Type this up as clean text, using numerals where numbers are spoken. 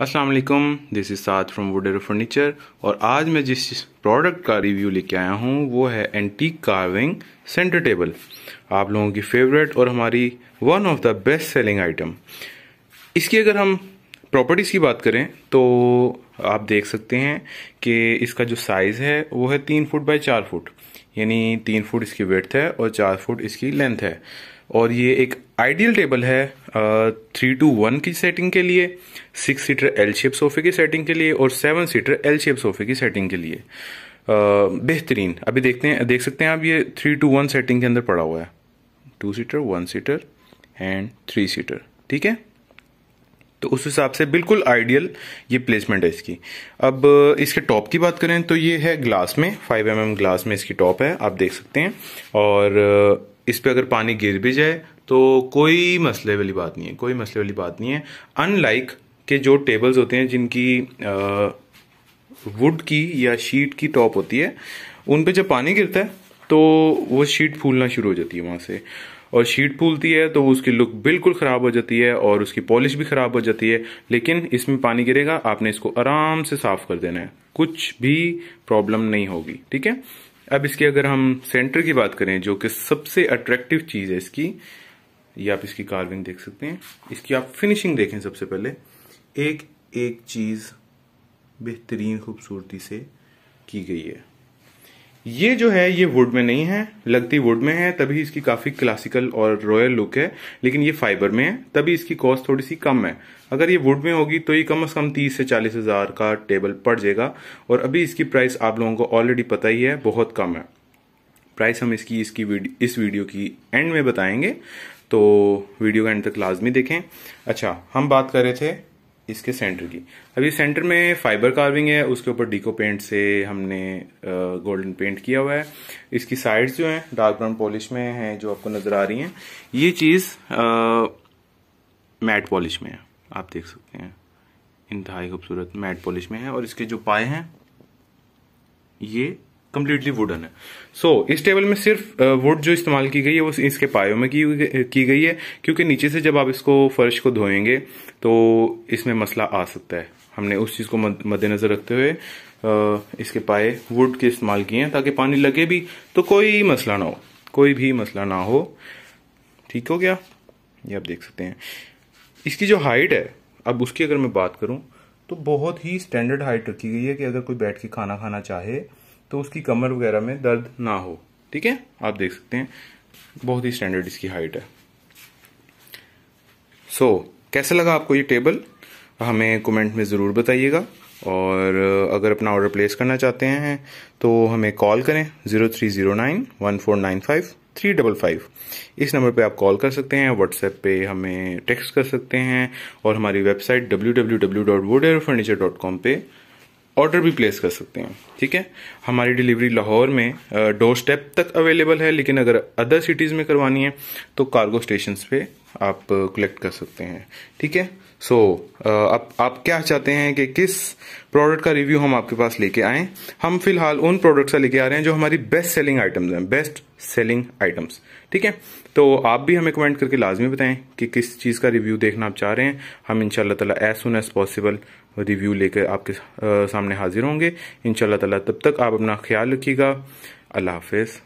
अस्सलाम वालेकुम, this is Saad from Wood arrow furniture. और आज मैं जिस प्रोडक्ट का रिव्यू लेके आया हूँ वो है एंटीक कार्विंग सेंटर टेबल, आप लोगों की फेवरेट और हमारी one of the best selling item. इसकी अगर हम प्रॉपर्टीज़ की बात करें तो आप देख सकते हैं कि इसका जो साइज़ है वो है 3 फुट बाई 4 फुट, यानी 3 फुट इसकी विड्थ है और 4 फुट इसकी लेंथ है। और ये एक आइडियल टेबल है 3-1 की सेटिंग के लिए, 6 सीटर एल शेप सोफे की सेटिंग के लिए और 7 सीटर एल शेप सोफे की सेटिंग के लिए बेहतरीन। अभी देख सकते हैं आप, ये 3-1 सेटिंग के अंदर पड़ा हुआ है, 2 सीटर, 1 सीटर एंड 3 सीटर। ठीक है, तो उस हिसाब से बिल्कुल आइडियल ये प्लेसमेंट है इसकी। अब इसके टॉप की बात करें तो ये है ग्लास में, 5 mm ग्लास में इसकी टॉप है, आप देख सकते हैं। और इस पे अगर पानी गिर भी जाए तो कोई मसले वाली बात नहीं है। अनलाइक के जो टेबल्स होते हैं जिनकी वुड की या शीट की टॉप होती है, उन पे जब पानी गिरता है तो वो शीट फूलना शुरू हो जाती है वहाँ से, और शीट फूलती है तो उसकी लुक बिल्कुल ख़राब हो जाती है और उसकी पॉलिश भी ख़राब हो जाती है। लेकिन इसमें पानी गिरेगा, आपने इसको आराम से साफ कर देना है, कुछ भी प्रॉब्लम नहीं होगी। ठीक है, अब इसके अगर हम सेंटर की बात करें जो कि सबसे अट्रैक्टिव चीज़ है इसकी, ये आप इसकी कार्विंग देख सकते हैं, इसकी आप फिनिशिंग देखें। सबसे पहले एक एक चीज़ बेहतरीन खूबसूरती से की गई है। ये जो है ये वुड में नहीं है, लगती वुड में है तभी इसकी काफ़ी क्लासिकल और रॉयल लुक है, लेकिन ये फाइबर में है तभी इसकी कॉस्ट थोड़ी सी कम है। अगर ये वुड में होगी तो ये कम से कम 30,000 से 40,000 का टेबल पड़ जाएगा, और अभी इसकी प्राइस आप लोगों को ऑलरेडी पता ही है, बहुत कम है। प्राइस हम इस वीडियो की एंड में बताएंगे, तो वीडियो का एंड तक लाजमी देखें। अच्छा, हम बात कर रहे थे इसके सेंटर की। अभी सेंटर में फाइबर कार्विंग है, उसके ऊपर डीको पेंट से हमने गोल्डन पेंट किया हुआ है। इसकी साइड्स जो हैं डार्क ब्राउन पॉलिश में हैं जो आपको नजर आ रही हैं, ये चीज़ मैट पॉलिश में है, आप देख सकते हैं, इंतहाई खूबसूरत मैट पॉलिश में है। और इसके जो पाए हैं ये कम्प्लीटली वुडन है। सो इस टेबल में सिर्फ वुड जो इस्तेमाल की गई है वो इसके पायों में की गई है, क्योंकि नीचे से जब आप इसको फर्श को धोएंगे तो इसमें मसला आ सकता है। हमने उस चीज़ को मद्देनजर रखते हुए इसके पाए वुड के इस्तेमाल किए हैं ताकि पानी लगे भी तो कोई भी मसला ना हो। ठीक हो गया, ये आप देख सकते हैं। इसकी जो हाइट है, अब उसकी अगर मैं बात करूँ तो बहुत ही स्टैंडर्ड हाइट रखी गई है कि अगर कोई बैठ के खाना खाना चाहे तो उसकी कमर वगैरह में दर्द ना हो। ठीक है, आप देख सकते हैं बहुत ही स्टैंडर्ड इसकी हाइट है। सो कैसा लगा आपको ये टेबल, हमें कमेंट में ज़रूर बताइएगा। और अगर अपना ऑर्डर प्लेस करना चाहते हैं तो हमें कॉल करें 0309 1495 355। इस नंबर पे आप कॉल कर सकते हैं, व्हाट्सएप पे हमें टेक्स्ट कर सकते हैं, और हमारी वेबसाइट www.woodarrowfurniture.com पे ऑर्डर भी प्लेस कर सकते हैं। ठीक है, हमारी डिलीवरी लाहौर में डोरस्टेप तक अवेलेबल है, लेकिन अगर अदर सिटीज़ में करवानी है तो कार्गो स्टेशंस पे आप कलेक्ट कर सकते हैं। ठीक है, सो आप क्या चाहते हैं कि किस प्रोडक्ट का रिव्यू हम आपके पास लेके आएँ? हम फिलहाल उन प्रोडक्ट्स का लेके आ रहे हैं जो हमारी बेस्ट सेलिंग आइटम्स हैं। ठीक है, तो आप भी हमें कमेंट करके लाजमी बताएं कि किस चीज़ का रिव्यू देखना आप चाह रहे हैं। हम इंशाल्लाह ताला as soon as possible review लेकर आपके सामने हाजिर होंगे इंशाल्लाह ताला। तब तक आप अपना ख्याल रखिएगा। अल्लाह हाफिज़।